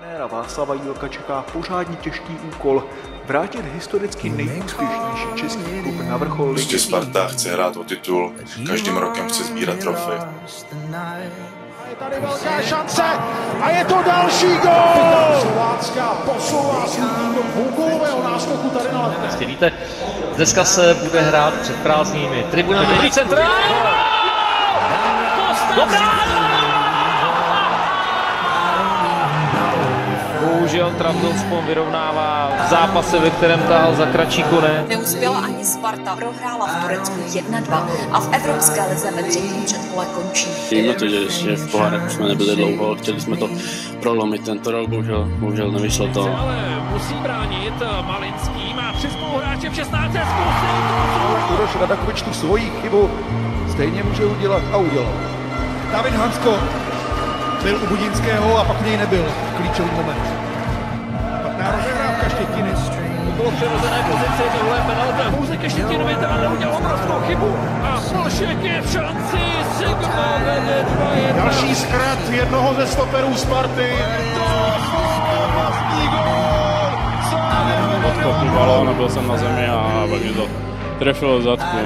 Trenéra Václava Jilka čeká pořádně těžký úkol vrátit historicky nejúspěšnější český klub na vrchol ligy. Prostě Sparta chce hrát o titul, každým rokem chce sbírat trofej. Je tady velká šance a je to další gól! Slovácká posouvá svůj tým do dvougólového náskoku tady na Letné. Víte, dneska se bude hrát před prázdnými tribunami. Centrál! Bohužel Trabzonspor vyrovnává v zápase, ve kterém tahal za kratší konec. Neuspěla ani Sparta, prohrála v Turecku 1-2 a v Evropské lize ve třetím předkole končí. Víme to, že ještě v poháru jsme nebyli dlouho, chtěli jsme to prolomit tento rok, bohužel nevyšlo to. Ale musí bránit Malinský, má při spoluhráče v 16. Zkusil to. Radakovič tu svoji chybu stejně může udělat a udělal. David Hansko byl u Budinského a pak něj nebyl klíčový moment. Patná rozehrávka Štětiny. To bylo přirozené pozici, tohle penalta. Pouze ke Štětinovi tam udělal obrovskou chybu a Hašek je v šanci. Zygmavý 2-1. Další zkrat jednoho ze stoperů Sparty. Odkopl balón, byl jsem na zemi a pak mě to trefilo zadku.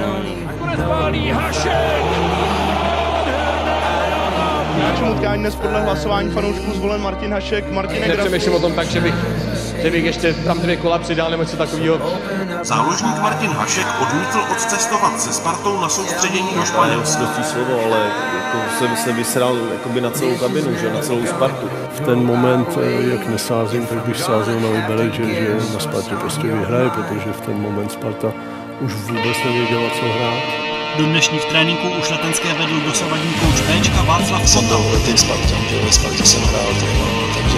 Nakonec válí Hašek. Našemu utkání dnes podle hlasování fanoušků zvolen Martin Hašek. Nepřemýšlím o tom tak, že bych ještě tam 2 kola přidal nebo něco takového. Záložník Martin Hašek odmítl odcestovat se Spartou na soustředění do Španělska. Dostí slovo, ale jako se vysral na celou kabinu, že? Na celou Spartu. V ten moment, jak nesázím, tak bych sázel na výběrek, že na Spartě prostě vyhraje, protože v ten moment Sparta už vůbec nevěděla, co hrát. Do dnešních tréninků už letenské vedl dosavadní kouč Benčka Václav. Jsem tam letý Spartan, že ve Spartě jsem hrál, takže...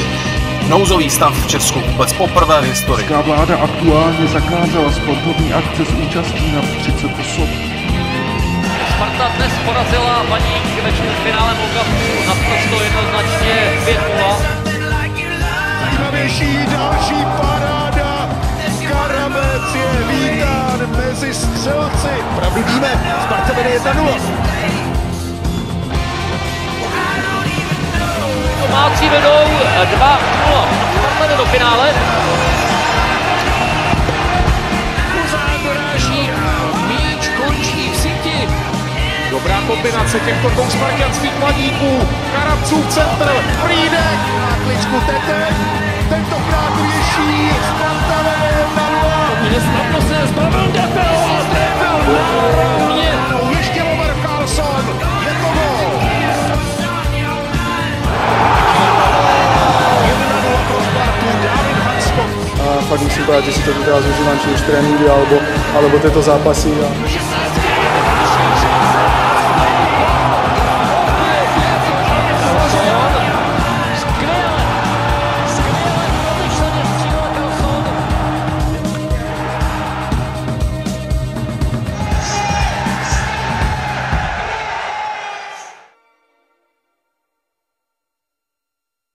Nouzový stav v Česku vůbec poprvé v historii. Česká vláda aktuálně zakázala sportovní akce s účastí na 30 osob. Sparta dnes porazila Baník ve čtvrtfinále Pokapu naprosto jednoznačně 5-0. Zajímavější další paráda. Karabec je vítán mezi střelci. Pravdu víme, Sparta vede 1-0. Domácí vedou 2-0. Sparta jde do finále. Pořád doráží, míč končí v síti. Dobrá kombinace těchto dvou spartianských mladíků. Karafců centr, Frýdek na kličku Tetek. Tentokrát věší Sparta vede 1-0. Fakt musím povedať, že si to vytrážu, že mám či už tréningy alebo tieto zápasy.